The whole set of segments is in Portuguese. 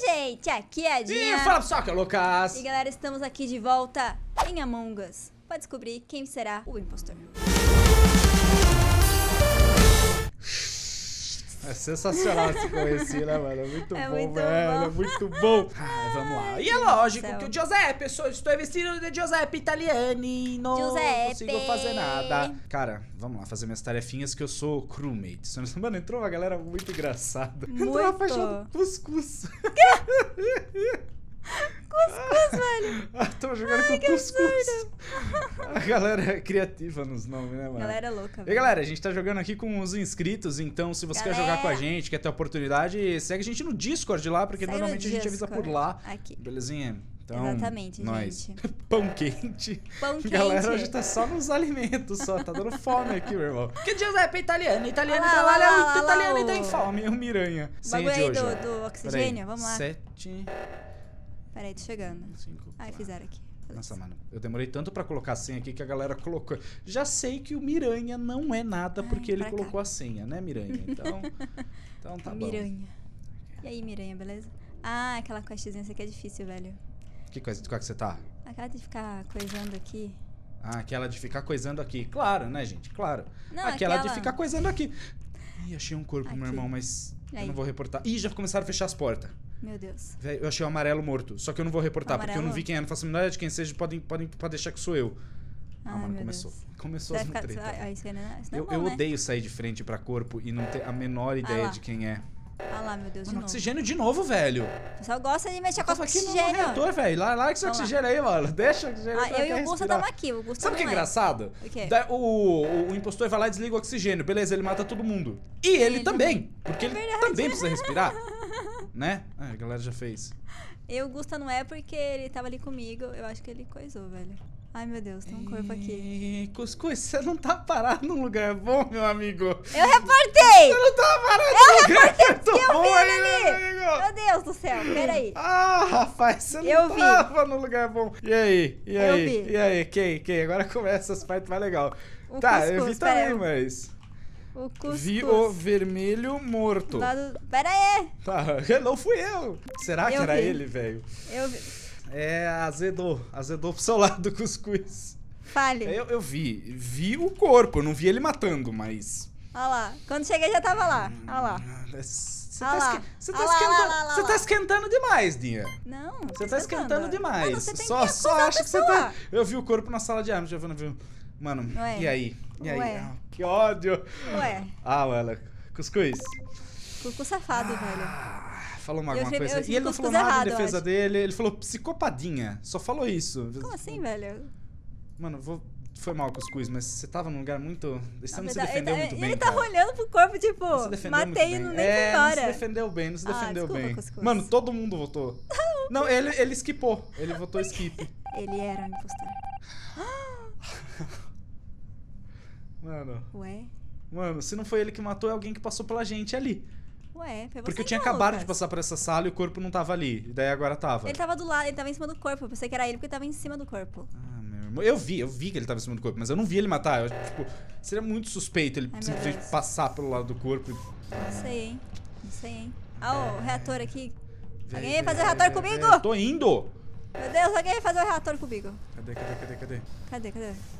gente? Aqui é a Dinha. E fala pessoal, que é o Lucas. E galera, estamos aqui de volta em Among Us para descobrir quem será o impostor. É sensacional se conhecer, né, mano? É muito bom, muito velho. Bom. É muito bom. Ah, vamos lá. E é lógico que o Giuseppe, estou vestido de Giuseppe Italiani. Não consigo fazer nada. Cara, vamos lá fazer minhas tarefinhas que eu sou crewmate. Mano, entrou uma galera muito engraçada. Muito. Entrou uma paixão do cuscuz. Quê? Cuscuz, velho. Tô jogando com cuscuz. A galera é criativa nos nomes, né, mano? Galera louca, velho. E galera, a gente tá jogando aqui com os inscritos, então se você quer jogar com a gente, quer ter oportunidade, segue a gente no Discord lá, porque normalmente a gente avisa por lá. Aqui. Belezinha? Então, exatamente, gente. Pão quente. Pão quente. Galera, hoje tá só nos alimentos, só. Tá dando fome aqui, meu irmão. Que Giuseppe é italiano. Italiano trabalha muito, italiano tem fome. É um miranha. Bagulho aí do oxigênio, vamos lá. 7... Peraí, tô chegando. 5, ai, fizeram aqui. Nossa, mano, eu demorei tanto pra colocar a senha aqui que a galera colocou. Já sei que o miranha não é nada porque ele colocou a senha, né, miranha? Então, então tá bom. Miranha. E aí, miranha, beleza? Ah, aquela questzinha aqui é difícil, velho. Que coisa? De qual que você tá? Aquela de ficar coisando aqui. Ah, aquela de ficar coisando aqui. Claro, né, gente? Claro. Não, aquela de ficar coisando aqui. Ih, achei um corpo, meu irmão, mas eu não vou reportar. Ih, já começaram a fechar as portas. Meu Deus. Véio, eu achei o amarelo morto. Só que eu não vou reportar, porque eu não vi quem é. Não faço a menor ideia de quem seja. Podem deixar que sou eu. Ah, mano, começou. Deus. Começou as treta. Eu odeio sair de frente pra corpo e não ter a menor ideia de quem é. Ah lá, meu Deus, mano, de novo. Oxigênio de novo, velho. O pessoal gosta de mexer com oxigênio. Aqui no reator, velho. Larga esse oxigênio aí, mano. Deixa o oxigênio. Ah, eu e o Gusta tamo aqui. O Gusta. Sabe o que é engraçado? O quê? O impostor vai lá e desliga o oxigênio. Beleza, ele mata todo mundo. E ele também. Porque ele também precisa respirar. Né? Ah, a galera já fez. Eu, Gusta, não é porque ele tava ali comigo. Eu acho que ele coisou, velho. Ai, meu Deus, tem um corpo aqui. Cuscuz, você não tá parado num lugar bom, meu amigo. Eu reportei! Você não tá parado num lugar que eu bom, né, amigo? Meu Deus do céu, peraí. Ah, rapaz, você não tava num lugar bom. E aí? E aí? Eu vi. E aí? Quem? Agora começa as partes mais legais. Tá, cuscuz, eu vi também, mas... O cuscuz. Vi o vermelho morto. Pera aí. Tá, não fui eu. Será que era ele, velho? Eu vi. É, azedou. Azedou pro seu lado do cuscuz. Fale. Eu vi o corpo, não vi ele matando, mas... Olha lá. Quando cheguei já tava lá. Olha lá. Você tá esquentando demais, Dinha. Não, você tá esquentando demais. Mano, você tem só acho que você tá... Eu vi o corpo na sala de arma, já viu. Mano, e aí? E aí? Ah, que ódio. Ué. Ah, ela. Cuscuz. Cuscuz safado, velho. Falou alguma coisa. E ele não falou nada em defesa dele. Ele falou psicopadinha. Só falou isso. Como assim, velho? Mano, foi mal, Cuscuz, mas você tava num lugar muito... Você não se defendeu muito bem. Ele tava olhando pro corpo, tipo... Matei e não nem foi embora. Não se defendeu bem, não se defendeu bem. Mano, todo mundo votou. Não, ele esquipou. Ele votou skip. Ele era um impostor. Mano. Ué? Mano, se não foi ele que matou, é alguém que passou pela gente ali. Ué, foi você. Porque eu tinha acabado de passar por essa sala e o corpo não tava ali. E daí agora tava. Ele tava do lado, ele tava em cima do corpo. Eu pensei que era ele porque ele tava em cima do corpo. Ah, meu irmão. Eu vi que ele tava em cima do corpo, mas eu não vi ele matar. Eu, tipo, seria muito suspeito ele simplesmente passar pelo lado do corpo. Não sei, hein? Não sei, hein? Ah, o reator aqui. Alguém vai fazer o reator comigo? Eu tô indo! Meu Deus, alguém vai fazer o reator comigo. Cadê?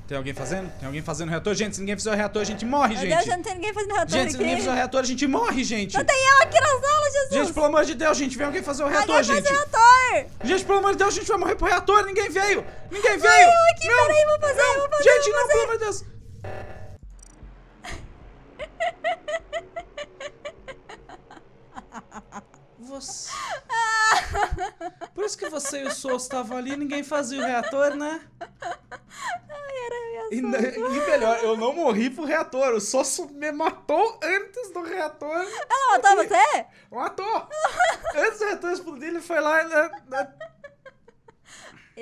Tem alguém fazendo o reator? Gente, se ninguém fizer o reator, a gente morre, gente. Meu Deus, já não tem ninguém fazendo o reator aqui. Gente, se ninguém fizer o reator, a gente morre, gente. Só tem eu aqui nas aulas, Jesus. Gente, pelo amor de Deus, gente, vem alguém fazer o reator, gente. Alguém faz o reator. Gente, pelo amor de Deus, a gente vai morrer pro reator. Ninguém veio. Ai, eu aqui, peraí, vou fazer. Gente, não, pelo amor de Deus. Você... Por isso que você e o Souza estavam ali, ninguém fazia o reator, né? Ai, era minha sorte. E melhor, eu não morri pro reator, o Souza me matou antes do reator. Ela matou você? Matou! Antes do reator explodir, ele foi lá e...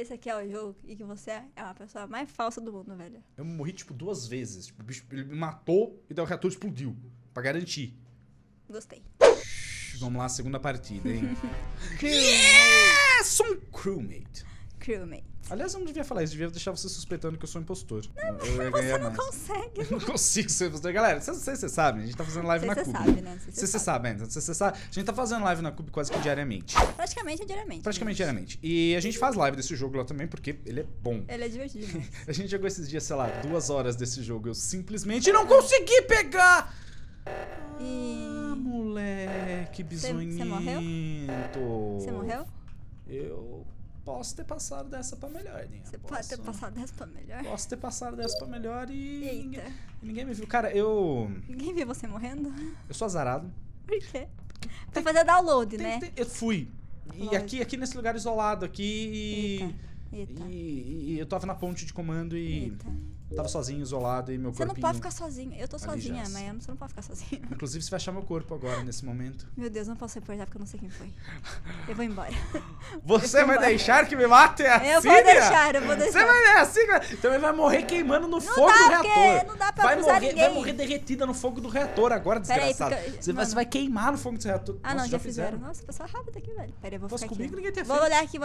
Esse aqui é o jogo e que você é a pessoa mais falsa do mundo, velho. Eu morri, tipo, 2 vezes. Tipo, o bicho, ele me matou e daí o reator explodiu, pra garantir. Gostei. Vamos lá, segunda partida, hein? Yes! Um crewmate. crewmate. Aliás, eu não devia falar isso, devia deixar você suspeitando que eu sou um impostor. Não, eu você não consegue. Eu não consigo ser impostor. Galera, vocês sabem, a gente tá fazendo live na Cube. Vocês sabem, né? A gente tá fazendo live na Cube quase que diariamente. Praticamente diariamente. E a gente faz live desse jogo lá também, porque ele é bom. Ele é divertido. A gente jogou esses dias, sei lá, 2 horas desse jogo. Eu simplesmente não consegui pegar! Ah, moleque bizonhento. Você morreu? Você morreu? Eu posso ter passado dessa pra melhor, né? Você pode ter passado dessa pra melhor? Posso ter passado dessa pra melhor e ninguém me viu. Cara, eu... Ninguém viu você morrendo? Eu sou azarado. Por quê? Pra fazer download, né? Eu fui. E aqui nesse lugar isolado aqui e eu tava na ponte de comando e... Eita. Eu tava sozinho, isolado, e meu corpo. Você não pode ficar sozinho. Eu tô sozinha, mas você não pode ficar sozinho. Inclusive, você vai achar meu corpo agora, nesse momento. Meu Deus, não posso reportar porque eu não sei quem foi. Eu vou embora. Você vai deixar que me matem assim? Eu vou deixar, eu vou deixar. Você vai assim, cara? Então ele vai morrer queimando no fogo do reator. Não dá pra vai morrer derretida no fogo do reator agora, desgraçado. Você vai queimar no fogo do reator. Ah, não, já fizeram. Nossa, passou rápido aqui, velho. Pera, eu vou ficar comigo, ninguém tem feito. Vou olhar aqui,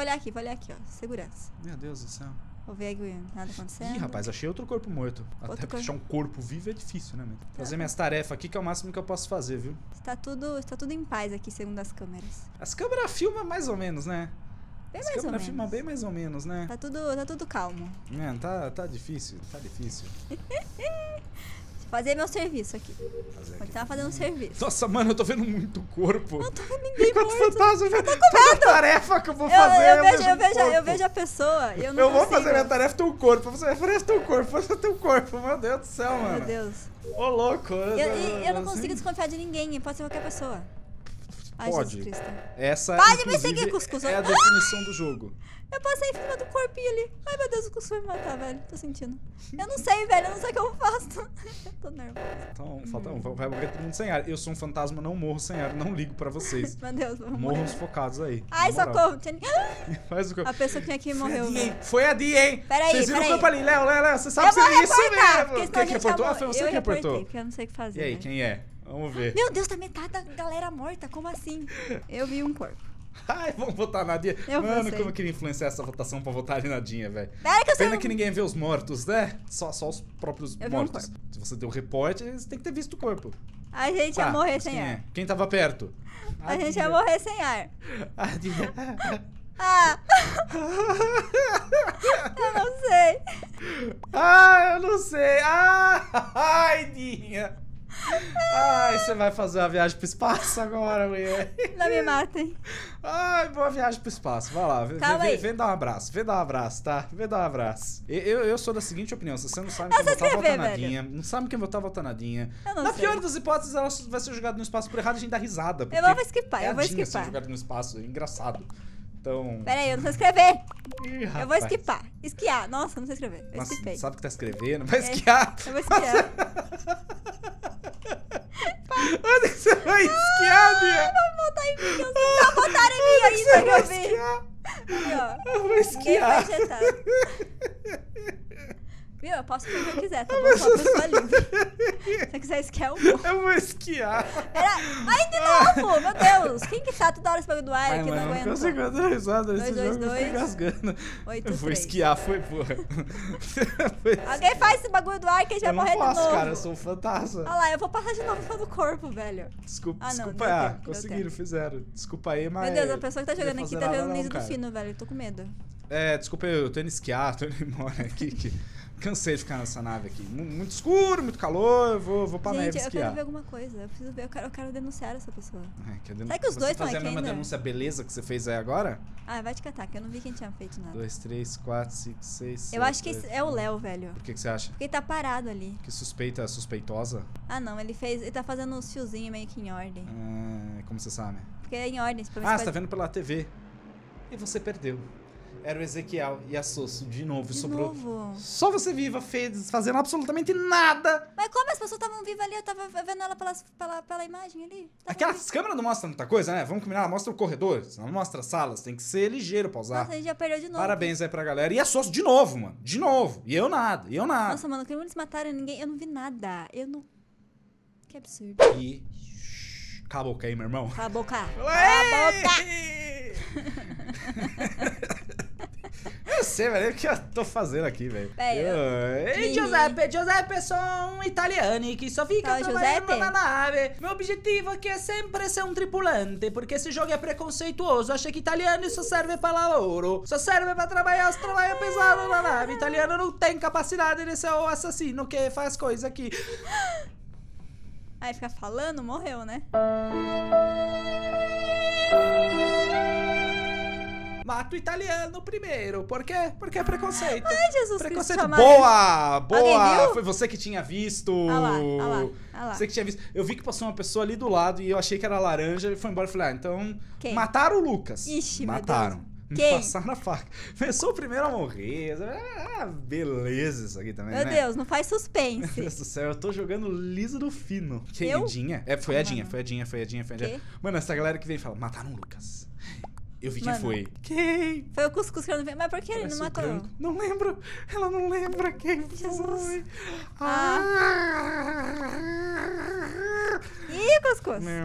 ó. Segurança. Meu Deus do céu. Vou ver aqui, nada acontecendo. Ih, rapaz, achei outro corpo morto. Até porque achar um corpo vivo é difícil, né, mano? Fazer minhas tarefas aqui, que é o máximo que eu posso fazer, viu? Está tudo em paz aqui, segundo as câmeras. As câmeras filmam mais ou menos, né? As câmeras filmam bem mais ou menos, né? Tá tudo calmo. Mano, tá difícil, Fazer meu serviço aqui. Continuar fazendo serviço. Nossa, mano, eu tô vendo muito corpo. Eu não tô vendo ninguém. Enquanto fantasma, eu tô com a tarefa que eu vou fazer. Eu vejo a pessoa. Eu vou fazer minha tarefa, tem um corpo. Você tem um corpo. Meu Deus do céu, mano. Meu Deus. Ô, louco. Eu não consigo desconfiar de ninguém. Pode ser qualquer pessoa. Ai, pode. Jesus Cristo. Essa pode me seguir, Cuscuz. É a definição do jogo. Eu passei em cima do corpinho ali. Ai, meu Deus, o Cuscuz vai me matar, velho. Tô sentindo. Eu não sei, velho. Eu não sei o que eu faço. Eu tô nervosa. Então, falta um. Vai morrer todo mundo sem ar. Eu sou um fantasma, não morro sem ar. Não ligo pra vocês. Meu Deus, vamos morrer. Morram focados aí. Ai, socorro. Faz o corpo. A pessoa que tinha aqui morreu. Foi a Di, hein? Peraí, vocês viram o corpo ali, Léo. Você sabe se é isso mesmo. Quem que reportou? Ah, foi você que reportou. Eu porque eu não sei o que fazer. E aí, quem é? Vamos ver. Meu Deus, tá metade da galera morta. Como assim? Eu vi um corpo. Ai, vamos votar na Dinha. Mano, como eu queria influenciar essa votação pra votar ali na Dinha, velho. Pena que ninguém vê os mortos, né? Só os próprios mortos. Se você deu repórter, você tem que ter visto o corpo. A gente ia morrer sem ar. Quem tava perto? A gente ia morrer sem ar. A Dinha. Ah! Eu não sei. Ah, eu não sei. Ah! Ai, Dinha. Ai, você vai fazer uma viagem pro espaço agora, mulher. Não me matem. Ai, boa viagem pro espaço. Vai lá, vem dar um abraço. Vem dar um abraço, tá? Vem dar um abraço. Eu sou da seguinte opinião: se você não sabe quem votar, vota na Dinha. Não sabe quem votar, vota na Dinha. Na pior das hipóteses, ela vai ser jogada no espaço por errado, a gente dá risada. Eu vou esquipar, eu vou esquipar. Ser jogada no espaço, é engraçado. Então... Peraí, eu não sei escrever. Ih, eu vou esquipar. Esquiar. Nossa, não sei escrever. Eu esquipei. Sabe o que tá escrevendo? Vai esquiar. Eu vou esquiar. Onde que você vai esquiar, Bia? Vou botar em mim. Não botaram em mim ainda que eu vi. Eu vou esquiar. Viu? Eu posso fazer o que eu quiser, tá bom? Só pessoa livre. Se eu quiser esquiar, eu vou. Eu vou esquiar. Ai, de novo! Meu Deus! Quem que tá toda hora esse bagulho do ar aqui? Não aguento. Eu não consigo dar risada nesse jogo, eu tô engasgando. Eu vou esquiar, foi porra. Alguém faz esse bagulho do ar que a gente vai morrer de novo. Eu não posso, cara. Eu sou um fantasma. Olha lá, eu vou passar de novo fora do corpo, velho. Desculpa, desculpa. Conseguiram, fizeram. Desculpa aí, mas... Meu Deus, a pessoa que tá jogando aqui tá jogando o niso do fino, velho. Eu tô com medo. É, desculpa, eu tô indo esquiar, tô indo embora aqui. Cansei de ficar nessa nave aqui. Muito escuro, muito calor, vou pra neve esquiar. Gente, eu quero ver alguma coisa. Eu preciso ver, eu quero denunciar essa pessoa. Será que os dois estão aqui ainda? Você fazer a mesma denúncia beleza que você fez aí agora? Ah, vai te catar, que eu não vi quem tinha feito nada. 2, 3, 4, 5, 6, 7... Eu acho que é o Léo, velho. Por que você acha? Porque ele tá parado ali. Que suspeita, suspeitosa? Ah, não, ele tá fazendo uns fiozinhos meio que em ordem. Ah, como você sabe? Porque é em ordem. Ah, você tá vendo pela TV. E você perdeu. Era o Ezequiel e a Sosso de novo. Sobrou. Só você viva, fez fazendo absolutamente nada. Mas como as pessoas estavam vivas ali? Eu tava vendo ela pela imagem ali. Aquelas câmeras não mostram muita coisa, né? Vamos combinar, ela mostra o corredor, não mostra as salas. Tem que ser ligeiro pra usar. Nossa, a gente já perdeu de novo. Parabéns aí pra galera. E a Sosso de novo, mano. De novo. E eu nada, Nossa, mano, quando eles mataram ninguém, eu não vi nada. Que absurdo. E... Cala a boca aí, meu irmão. Cala a boca. Cala a boca. eu sei, velho. O que eu tô fazendo aqui, velho? Ei, Giuseppe. Giuseppe é só um italiano que só fica trabalhando na nave. Meu objetivo aqui é sempre ser um tripulante, porque esse jogo é preconceituoso. Acha que italiano só serve pra lauro. Só serve pra trabalhar os trabalhos pesados na nave. Italiano não tem capacidade de ser o assassino que faz coisa aqui. Aí fica falando, morreu, né? Mato italiano primeiro. Por quê? Porque é preconceito. Ai, Jesus Cristo. Boa! Boa! Foi você que tinha visto. Ah lá. Você que tinha visto. Eu vi que passou uma pessoa ali do lado e eu achei que era laranja e foi embora. Eu falei, ah, então... Quem? Mataram o Lucas. Ixi, mataram. Meu Deus. Passar na faca. Eu sou o primeiro a morrer. Ah, beleza isso aqui também, Meu Deus, não faz suspense. Meu Deus do céu, eu tô jogando liso do fino. Queridinha. É, foi a Edinha. Mano, essa galera que vem e fala, mataram o Lucas. Eu vi quem foi. Quem? Foi o Cuscuz que eu não vi. Mas por que ele não matou? Branco. Não lembro. Ela não lembra quem foi. Ih, Cuscuz. Meu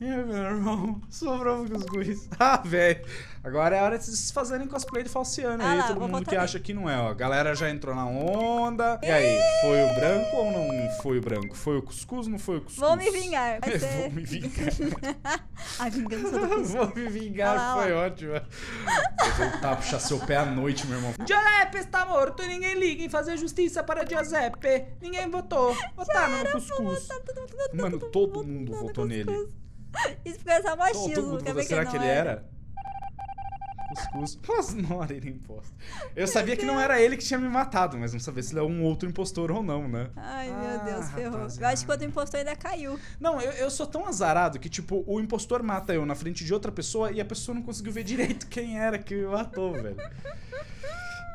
irmão. Sobrou o Cuscuz. Ah, velho. Agora é a hora de vocês fazerem cosplay de Falciane. Aí todo mundo que acha que não é, ó. A galera já entrou na onda. E aí, foi o branco ou não foi o branco? Foi o Cuscuz ou não foi o Cuscuz? Vou me vingar. Vou me vingar. A vingança do Cuscuz. Vou me vingar, foi ótimo. Vou voltar a puxar seu pé à noite, meu irmão. Giuseppe está morto e ninguém liga em fazer justiça para Giuseppe. Ninguém votou. Votaram no Cuscuz. Mano, todo mundo votou nele. Isso porque é só machismo. Será que ele era? Cuscuz, mas não era ele imposto. Eu sabia que não era ele que tinha me matado, mas não sabia se ele é um outro impostor ou não, né? Ai, meu Deus, ferrou. Eu acho que o outro impostor ainda caiu. Não, eu sou tão azarado que, tipo, o impostor mata eu na frente de outra pessoa e a pessoa não conseguiu ver direito quem era que me matou, velho.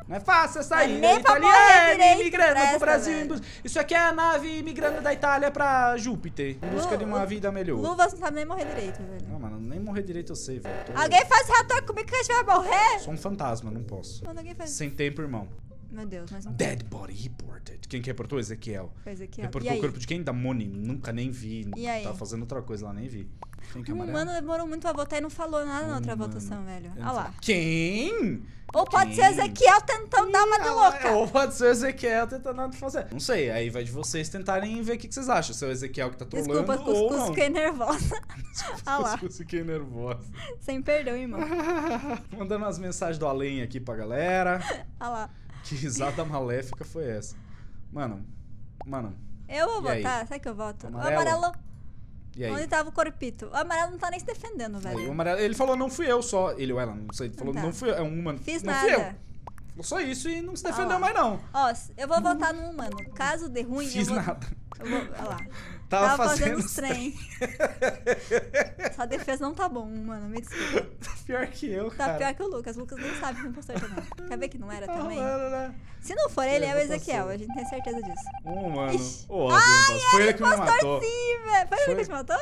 Não é fácil essa aí, né? Italiana imigrando pro Brasil. Isso aqui é a nave imigrando da Itália pra Júpiter, em busca de uma vida melhor. Luvas não sabe nem morrer direito, velho. Não, mano, nem morrer direito eu sei, velho. Alguém faz relatório comigo que a gente vai morrer? Sou um fantasma, não posso. Mano, alguém faz... Sem tempo, irmão. Meu Deus, mas não... Dead body reported. Quem que reportou? Ezequiel. Foi Ezequiel. Reportou o corpo de quem? Da Moni. Nunca nem vi. E aí? Tava fazendo outra coisa lá, nem vi. Quem que é amarelo? Mano, demorou muito pra votar e não falou nada na outra votação, velho. Olha lá. Quem? Ou pode ser Ezequiel tentando dar uma de louca. Ou pode ser Ezequiel tentando fazer. Não sei, aí vai de vocês tentarem ver o que vocês acham. Se é o Ezequiel que tá trolando ou não. Desculpa, Cuscuz, fiquei nervosa. Cuscuz, fiquei nervosa. Sem perdão, irmão. Mandando umas mensagens do além aqui pra galera. Olha lá. Que risada maléfica foi essa? Mano. Eu vou votar, sabe que eu voto? Amarelo. E aí? Onde tava o corpito? O amarelo não tá nem se defendendo, velho. Aí, o amarelo, ele falou, não fui eu só. Ele ou ela, não sei. Ele falou, não fui eu. É um humano. Fiz não nada. Fui eu. Falou só isso e não se defendeu mais, não. Ó, eu vou votar no humano. Caso dê ruim, Fiz nada. Olha lá. Tava fazendo os trem. Sua defesa não tá bom, mano. Me desculpa. Tá pior que eu, cara. Tá pior que o Lucas. O Lucas nem sabe que o impostor também. Quer ver que não era também? Se não for ele, é o Ezequiel. A gente tem certeza disso. Mano. Foi ele que me matou. Foi ele que te matou?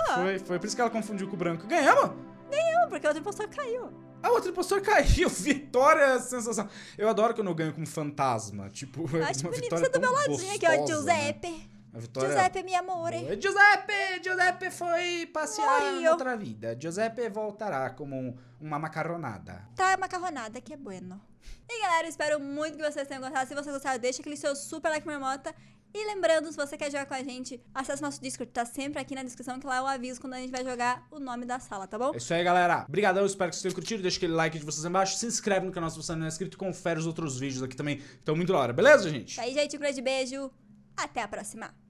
Foi por isso que ela confundiu com o branco. Ganhamos? Ganhamos, porque o outro impostor caiu. Ah, outro impostor caiu. Vitória, sensação. Eu adoro quando eu ganho como fantasma. Tipo, eu acho bonito. Você do meu ladinho aqui, ó. Giuseppe. Giuseppe, meu amor. Giuseppe foi passear em outra vida. Giuseppe voltará como uma macarronada. Tá, macarronada, que é bueno. E galera, eu espero muito que vocês tenham gostado. Se vocês gostaram, deixa aquele seu super like marmota. E lembrando, se você quer jogar com a gente, acesse nosso Discord, tá sempre aqui na descrição, que lá eu aviso quando a gente vai jogar o nome da sala, tá bom? É isso aí, galera. Obrigadão, espero que vocês tenham curtido. Deixa aquele like de vocês aí embaixo. Se inscreve no canal se você não é inscrito. Confere os outros vídeos aqui também, que estão muito da hora. Beleza, gente? Tá aí, gente. Um grande beijo. Até a próxima!